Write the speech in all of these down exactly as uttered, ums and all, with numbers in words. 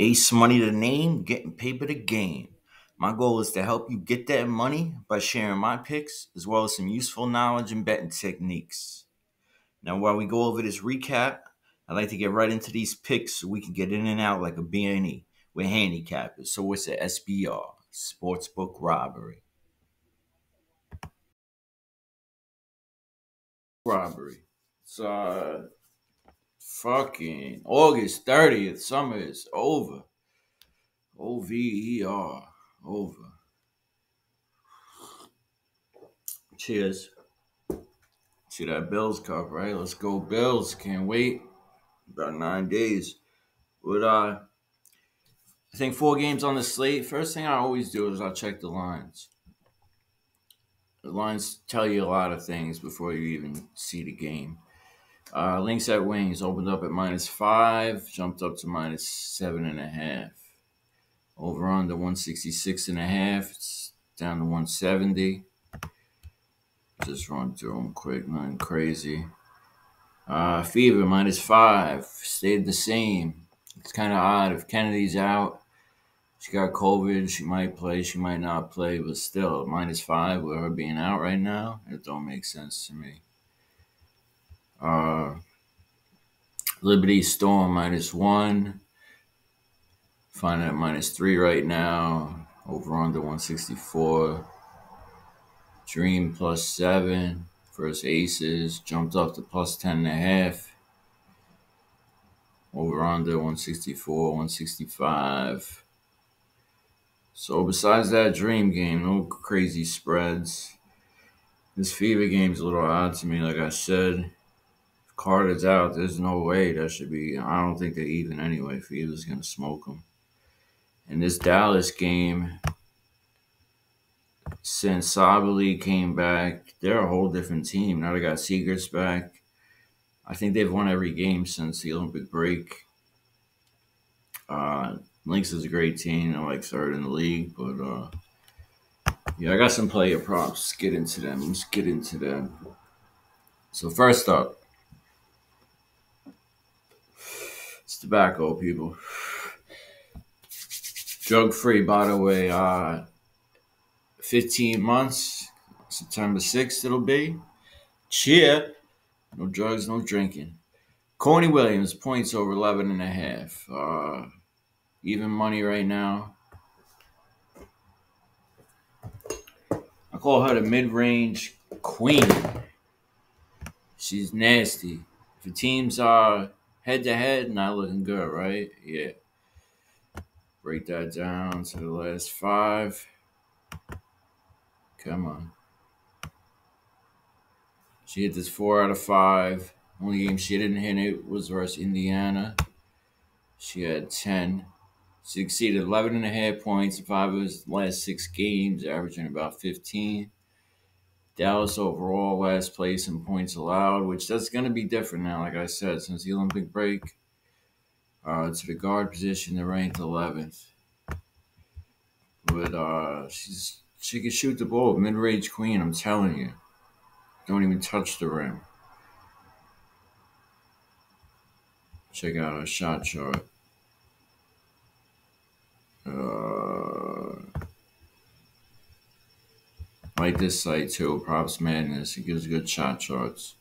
Ace money to name, getting paid by the game. My goal is to help you get that money by sharing my picks as well as some useful knowledge and betting techniques. Now, while we go over this recap, I'd like to get right into these picks so we can get in and out like a B and E with handicappers. So it's the S B R, Sportsbook Robbery. Robbery. It's uh, fucking August thirtieth. Summer is over. O V E R. Over. Cheers. See that Bills cup, right? Let's go Bills. Can't wait. About nine days. But uh, I think four games on the slate. First thing I always do is I check the lines. The lines tell you a lot of things before you even see the game. Uh, Lynx at Wings opened up at minus five, jumped up to minus seven and a half. Over under one sixty-six and a half. It's down to one seventy. Just run through them quick. Nothing crazy. Uh, Fever minus five. Stayed the same. It's kind of odd. If Kennedy's out, she got COVID. She might play. She might not play. But still, minus five with her being out right now, it don't make sense to me. Uh, Liberty Storm minus one. Find at minus three right now. Over under one sixty-four. Dream plus seven. First Aces jumped up to plus ten and a half. Over under one sixty-four, one sixty-five. So besides that Dream game, no crazy spreads. This Fever game's a little odd to me. Like I said, if Carter's out, there's no way that should be. I don't think they're even anyway. Fever's gonna smoke them. And this Dallas game, since Sabali came back, they're a whole different team. Now they got Segrist back. I think they've won every game since the Olympic break. Uh, Lynx is a great team. They're like third in the league. But, uh, yeah, I got some player props. Let's get into them. Let's get into them. So first up, it's tobacco, people. Drug free, by the way, uh, fifteen months, September sixth it'll be. Cheer. No drugs, no drinking. Courtney Williams, points over eleven and a half. Uh, even money right now. I call her the mid-range queen. She's nasty. If the teams are head-to-head, not looking good, right? Yeah. Break that down to the last five. Come on. She hit this four out of five. Only game she didn't hit it was versus Indiana. She had ten. She exceeded eleven and a half points in five of his last six games, averaging about fifteen. Dallas overall last place in points allowed, which that's going to be different now, like I said, since the Olympic break. Uh, to the guard position, they're ranked eleventh. But uh, she's she can shoot the ball. Mid-range queen, I'm telling you. Don't even touch the rim. Check out her shot chart. Uh, like this site, too. Props Madness. It gives good shot charts.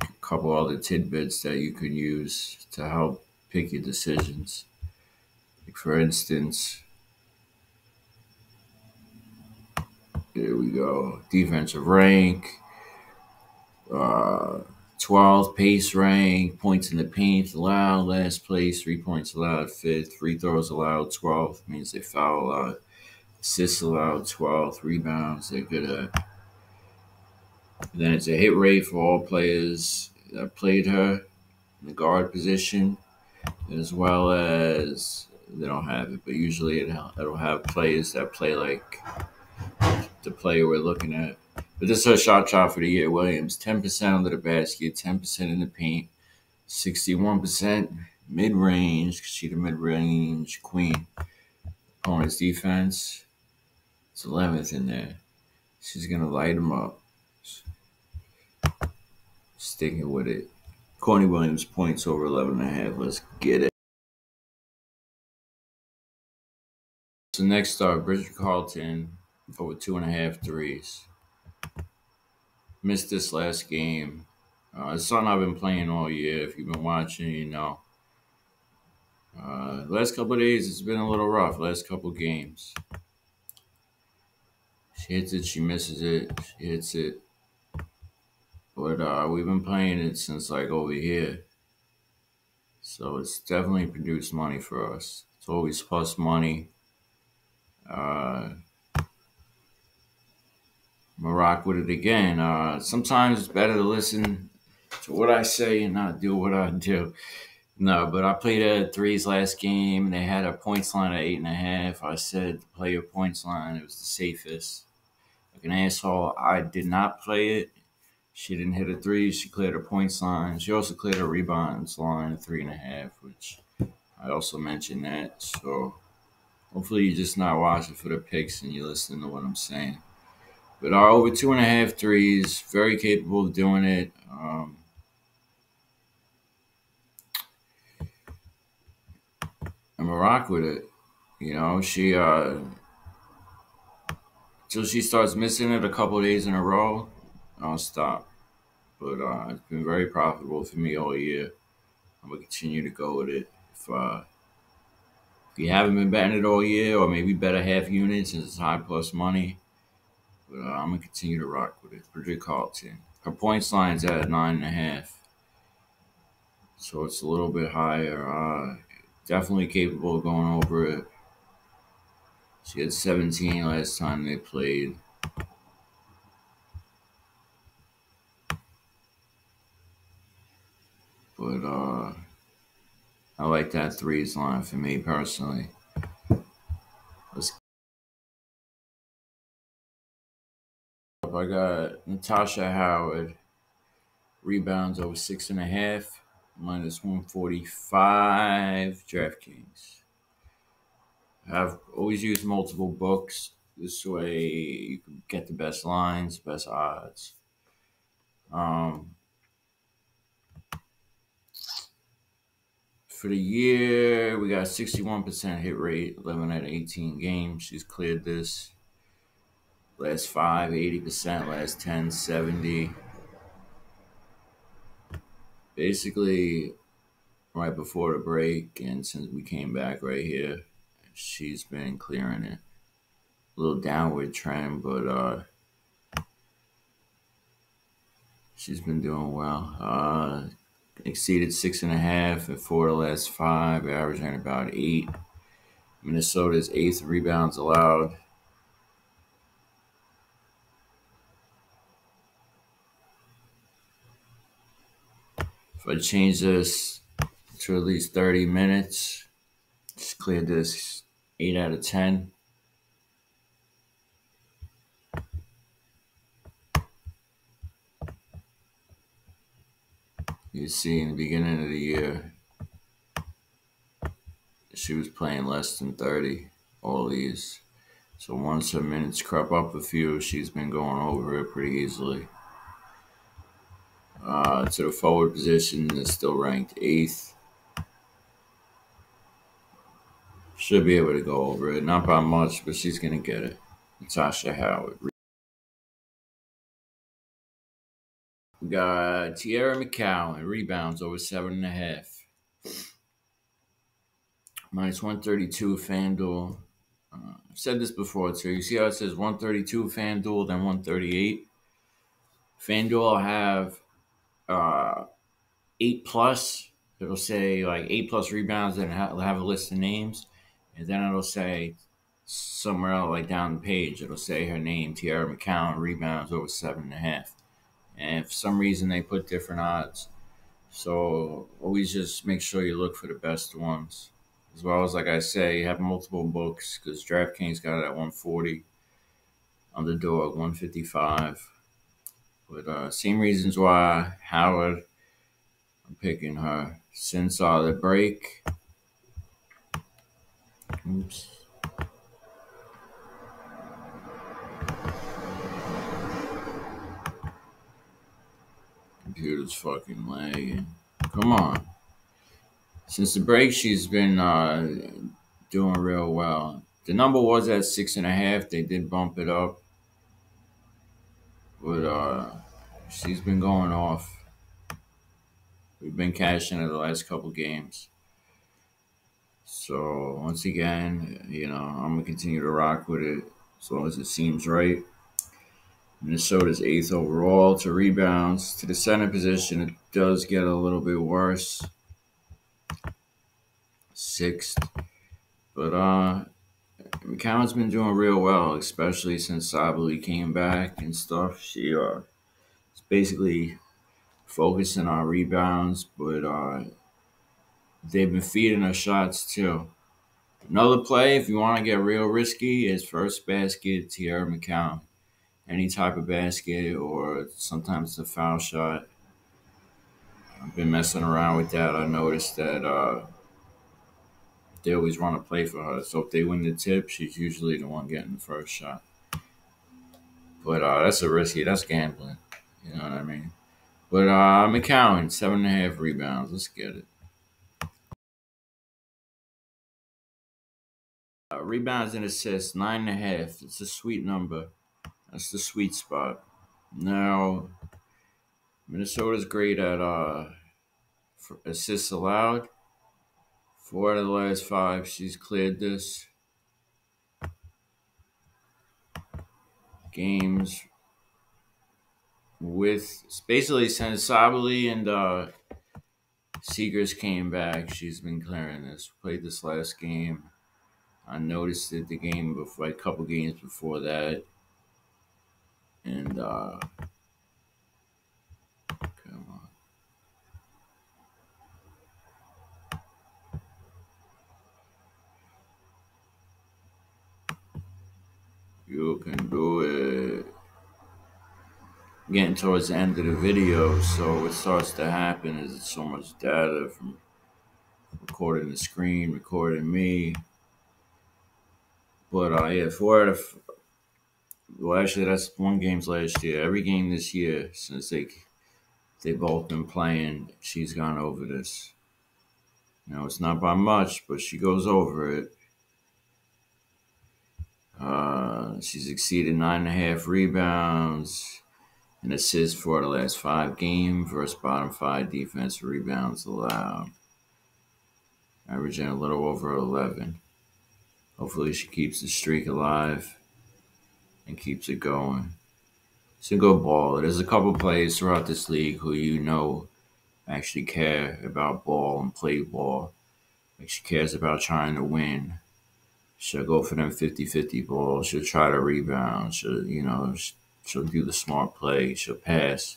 A couple other tidbits that you can use to help pick your decisions. Like for instance, there we go. Defensive rank, uh, twelfth pace rank, points in the paint allowed, last place, three points allowed, fifth, free throws allowed, twelfth, means they foul allowed, assists allowed, twelfth, rebounds, they're good at. Then it's a hit rate for all players that played her in the guard position. As well as, they don't have it, but usually it'll, it'll have players that play like the player we're looking at. But this is her shot chart for the year. Williams, ten percent under the basket, ten percent in the paint, sixty-one percent mid-range, because she's the mid-range queen. Opponent's defense, it's eleventh in there. She's going to light them up. Sticking with it. Courtney Williams, points over eleven and a half. Let's get it. So next start, Bridget Carlton over two and a half threes. Missed this last game. Uh, it's something I've been playing all year. If you've been watching, you know. Uh, last couple of days, it's been a little rough. Last couple of games. She hits it. She misses it. She hits it. But uh, we've been playing it since like over here. So it's definitely produced money for us. It's always plus money. Uh, I'm gonna rock with it again. Uh, sometimes it's better to listen to what I say and not do what I do. No, but I played a threes last game. They had a points line of eight and a half. I said play your points line. It was the safest. Like an asshole, I did not play it. She didn't hit a three. She cleared her points line. She also cleared her rebounds line, three and a half, which I also mentioned that. So hopefully you're just not watching for the picks and you listen to what I'm saying. But our over two and a half threes, very capable of doing it. Um, I'm a rock with it. You know, she uh, till she starts missing it a couple of days in a row, I'll stop. But uh, it's been very profitable for me all year. I'm gonna continue to go with it. If uh, if you haven't been betting it all year, or maybe bet a half unit since it's high plus money. But uh, I'm going to continue to rock with it. Bridget Carlton. Her points line's at nine point five. So it's a little bit higher. Uh, definitely capable of going over it. She had seventeen last time they played. But uh, I like that threes line for me personally. Let's I got Natasha Howard, rebounds over six and a half, minus one forty-five, DraftKings. I've always used multiple books. This way you can get the best lines, best odds. Um, for the year, we got sixty-one percent hit rate, eleven out of eighteen games. She's cleared this. Last five, eighty percent. Last ten, seventy. Basically, right before the break, and since we came back right here, she's been clearing it. A little downward trend, but uh, she's been doing well. Uh, exceeded six and a half and four of the last five, averaging about eight. Minnesota's eighth rebounds allowed. If I change this to at least thirty minutes, just clear this eight out of ten. You see, in the beginning of the year, she was playing less than thirty, all these. So once her minutes crop up a few, she's been going over it pretty easily. Uh, to the forward position is still ranked eighth. Should be able to go over it. Not by much, but she's going to get it. Natasha Howard. We got Teaira McCowan. Rebounds over seven point five. Minus one thirty-two FanDuel. Uh, I've said this before, too. You see how it says one thirty-two FanDuel, then one thirty-eight? FanDuel have... Uh, eight plus, it'll say like eight plus rebounds, and it'll have a list of names, and then it'll say somewhere else, like down the page, it'll say her name, Teaira McCowan, rebounds over seven and a half. And for some reason, they put different odds, so always just make sure you look for the best ones. As well as, like I say, you have multiple books because DraftKings got it at one forty, Underdog one fifty-five. But uh, same reasons why Howard, I'm picking her since uh, the break. Oops. Computer's fucking lagging. Come on. Since the break, she's been uh, doing real well. The number was at six and a half. They did bump it up. But uh, she's been going off. We've been cashing in the last couple games. So, once again, you know, I'm going to continue to rock with it as long as it seems right. Minnesota's eighth overall to rebounds. To the center position, it does get a little bit worse. Sixth. But uh, McCowan's been doing real well, especially since Sabali came back and stuff. She uh, is basically focusing on rebounds, but uh, they've been feeding her shots too. Another play, if you want to get real risky, is first basket, Teaira McCowan. Any type of basket or sometimes a foul shot. I've been messing around with that. I noticed that uh, they always want to play for her. So if they win the tip, she's usually the one getting the first shot. But uh, that's a risky. That's gambling. You know what I mean? But uh, McCowan, seven and a half rebounds. Let's get it. Uh, rebounds and assists, nine and a half. It's a sweet number. That's the sweet spot. Now, Minnesota's great at uh, assists allowed. Four out of the last five, she's cleared this. Games with, basically since Sabali and uh, Seegers came back, she's been clearing this. Played this last game. I noticed it the game before, a couple games before that. And, uh, come on. You can do it. I'm getting towards the end of the video, so what starts to happen is it's so much data from recording the screen, recording me. But, uh, yeah, four out of... Well, actually, that's one game's last year. Every game this year, since they they both been playing, she's gone over this. Now, it's not by much, but she goes over it. Uh, she's exceeded nine and a half rebounds and assists for the last five games. First bottom five defensive rebounds allowed. Averaging a little over eleven. Hopefully, she keeps the streak alive and keeps it going. It's a good ball. There's a couple players throughout this league who you know actually care about ball and play ball. Like she cares about trying to win. She'll go for them fifty fifty balls. She'll try to rebound. She'll, you know, she'll do the smart play. She'll pass.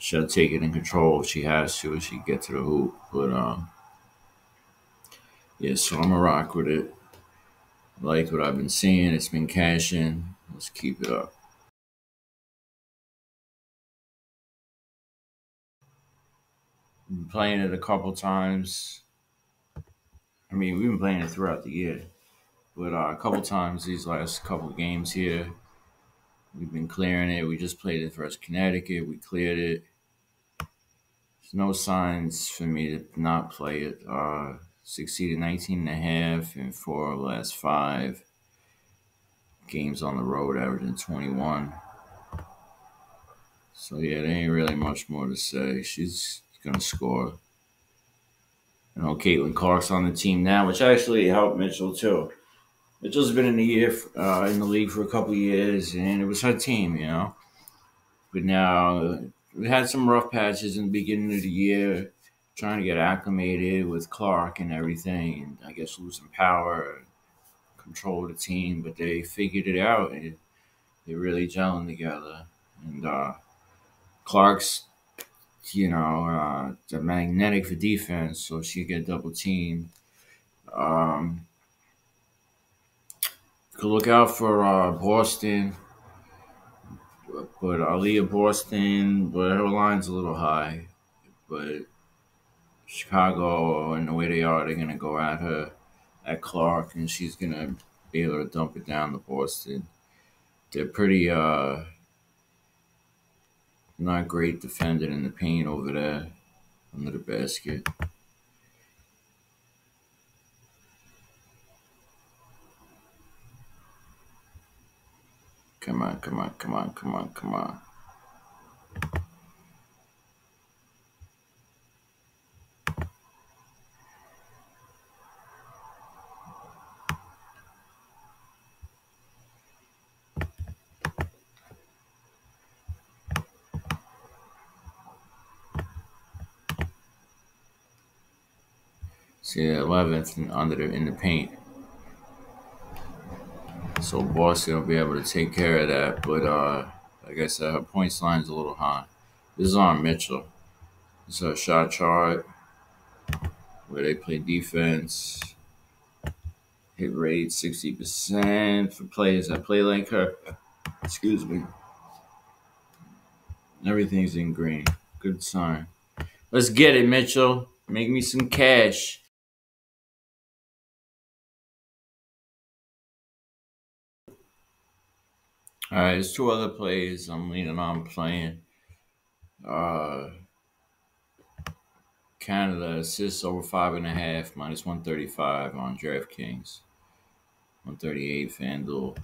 She'll take it in control if she has to, if she gets to the hoop. But, um, yeah, so I'm a rock with it. Like what I've been seeing, it's been cashing. Let's keep it up. Been playing it a couple times. I mean, we've been playing it throughout the year, but uh, a couple times these last couple games here, we've been clearing it. We just played it versus Connecticut. We cleared it. There's no signs for me to not play it. Uh, Succeeded nineteen and a half in four of the last five games on the road, averaging twenty-one. So, yeah, there ain't really much more to say. She's going to score. You know, Caitlin Clark's on the team now, which actually helped Mitchell, too. Mitchell's been in the, year, uh, in the league for a couple of years, and it was her team, you know. But now, we had some rough patches in the beginning of the year, trying to get acclimated with Clark and everything, and I guess losing power and control of the team, but they figured it out, and they're really gelling together. And uh, Clark's, you know, uh, magnetic for defense, so she get double teamed. Um, could look out for uh, Boston, but Aliyah Boston, but her line's a little high, but Chicago and the way they are, they're going to go at her, at Clark, and she's going to be able to dump it down to Boston. They're pretty uh, not great defending in the paint over there under the basket. Come on, come on, come on, come on, come on. See that eleventh under the, in the paint. So Boston will be able to take care of that, but uh, like I said, her points line is a little high. This is on Mitchell. This is her shot chart where they play defense. Hit rate sixty percent for players that play like her. Excuse me. Everything's in green. Good sign. Let's get it, Mitchell. Make me some cash. All right, there's two other plays I'm leaning on playing. Uh, Canada assists over five and a half, minus one thirty-five on DraftKings. one thirty-eight FanDuel.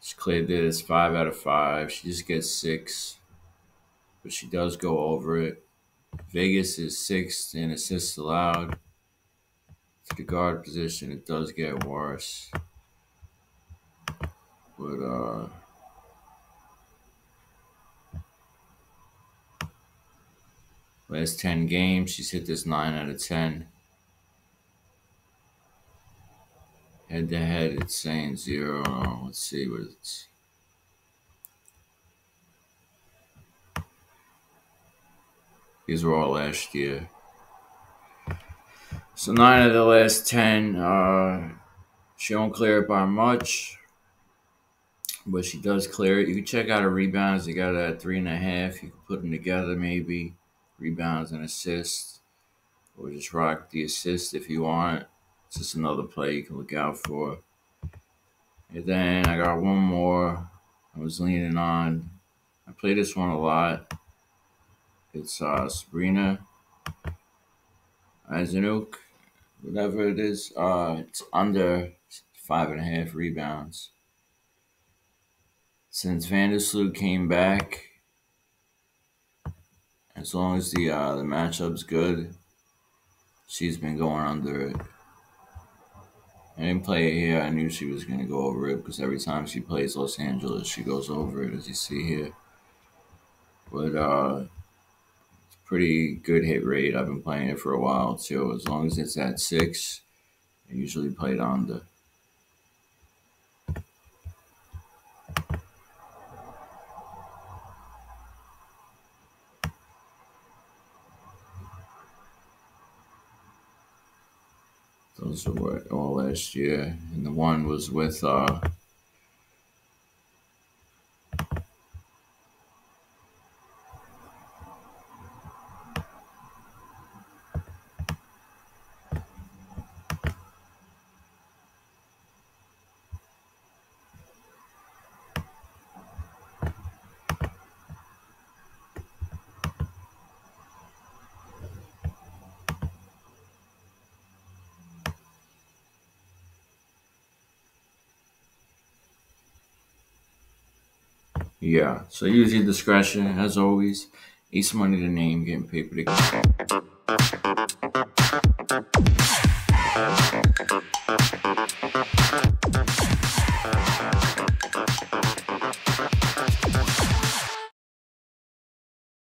She cleared this five out of five. She just gets six, but she does go over it. Vegas is sixth in assists allowed. To the guard position, it does get worse. But, uh, last ten games, she's hit this nine out of ten. Head to head, it's saying zero. Oh, let's see what it's. These were all last year. So nine of the last ten, uh, she don't clear it by much. But she does clear it. You can check out her rebounds. They got it at three and a half. You can put them together maybe. Rebounds and assists. Or just rock the assist if you want. It's just another play you can look out for. And then I got one more I was leaning on. I play this one a lot. It's uh, Sabrina Asenok, whatever it is. Uh, it's under five and a half rebounds. Since Vandersloot came back, as long as the uh, the matchup's good, she's been going under it. I didn't play it here. I knew she was going to go over it because every time she plays Los Angeles, she goes over it, as you see here. But uh, it's a pretty good hit rate. I've been playing it for a while, too. As long as it's at six, I usually play it under. Those were all last year, and the one was with uh, Yeah, so use your discretion, as always. Ace money to name, getting paper to